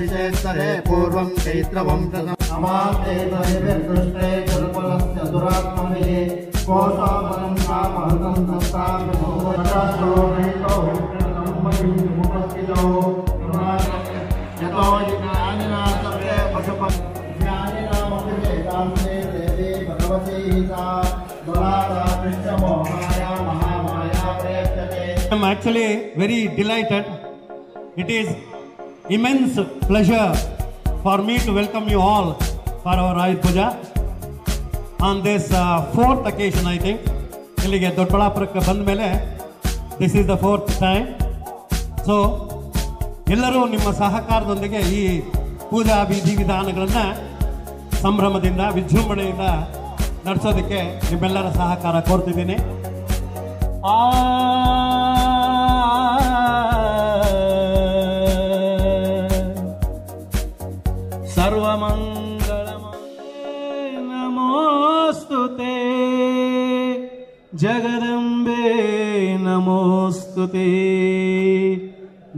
चितेश्वरे पूर्वं चैत्रवंशं समाप्ते तदेवदृष्टे कल्पलस्य दुरात्मने कोशावरं कामहतं तस्तामो वदशोनेतो ब्रह्मणि मुक्तिलो यतो ज्ञानिनाथवे पशुपं ज्ञानिनामपि तांसे देवे भगवते हिता दुरारा कृष्णमोहाया महामाया प्रयतते. I am actually very delighted. It is immense pleasure for me to welcome you all for our Ayudha Pooja on this fourth occasion, I think. Illige Doddaballapurakke band mele this is the fourth time. So ellaru nimma sahakaradondige ee pooja vidhi vidhanagalanna sambhramadinda vijrumbhaneyinda nadasodakke nimmellara sahakara kortidini. नमोस्तुते जगदंबे नमोस्तुते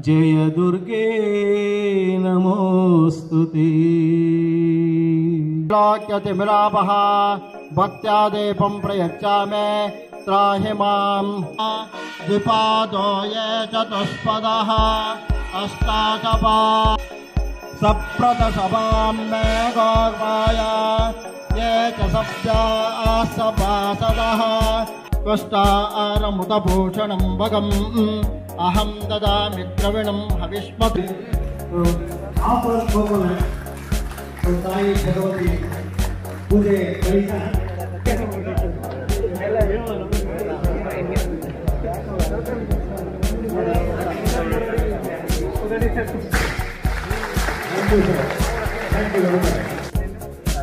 जयदुर्गे नमोस्तुते लाक्यतिमिराभा भक्त्यादेपं प्रयच्छामि त्राहि मां द्विपादो ये चतुष्पदः अष्टाचपा सप्रतसभां मे गौरवाया ये च सप्ता आसपासदः त्वष्टा आरमुतभूषणं भगम् अहं ददामि द्रविणं हविष्मभि ताई भगवती पूजे Thank you, Mr.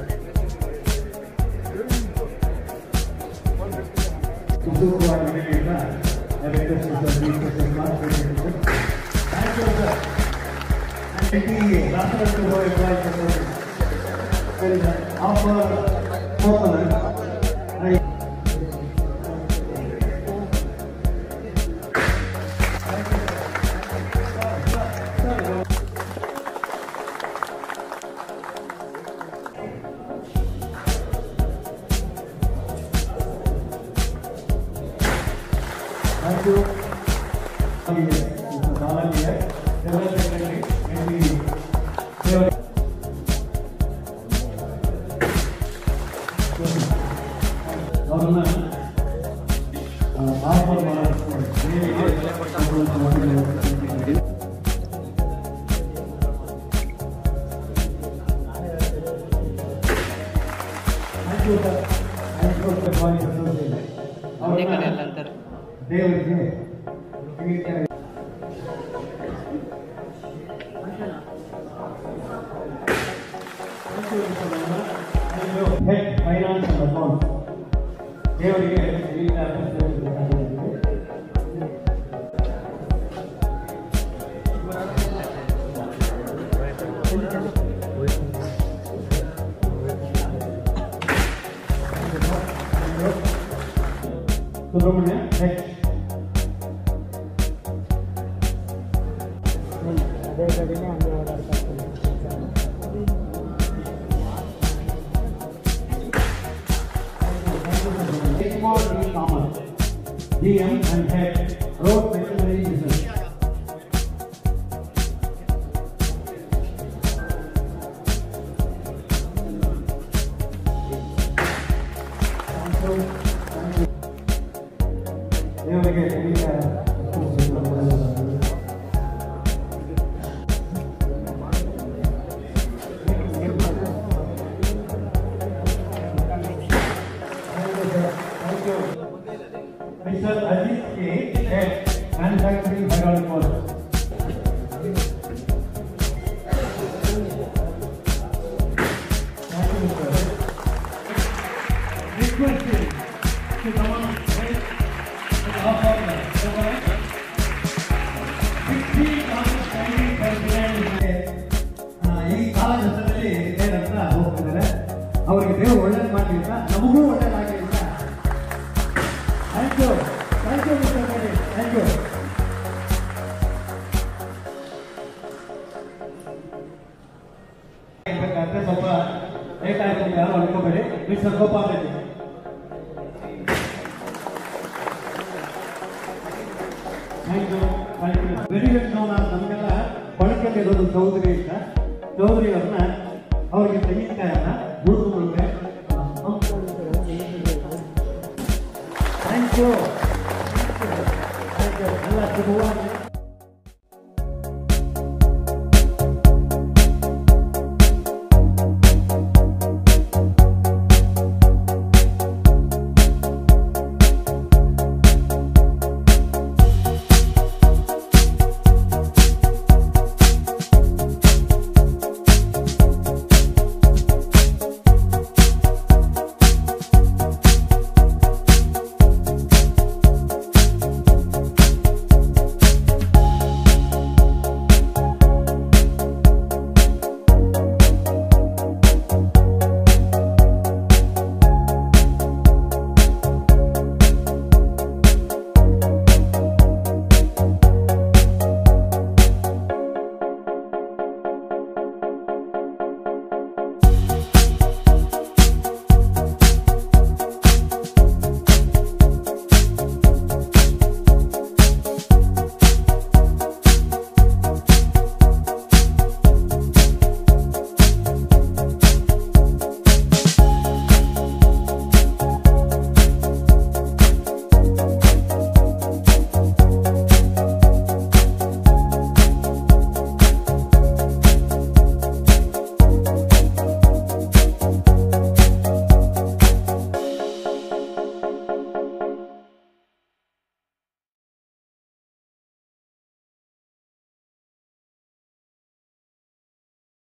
Reddy. Thank you. Mr. Gopal Reddy. Thank you, thank you. Very well known as Namgala, Palakali Rodu Chaudhary Ita, Chaudhary Arna, Aurige Sangeetayana, Budu Mulke. Thank you. Thank you. Allah Subhanahu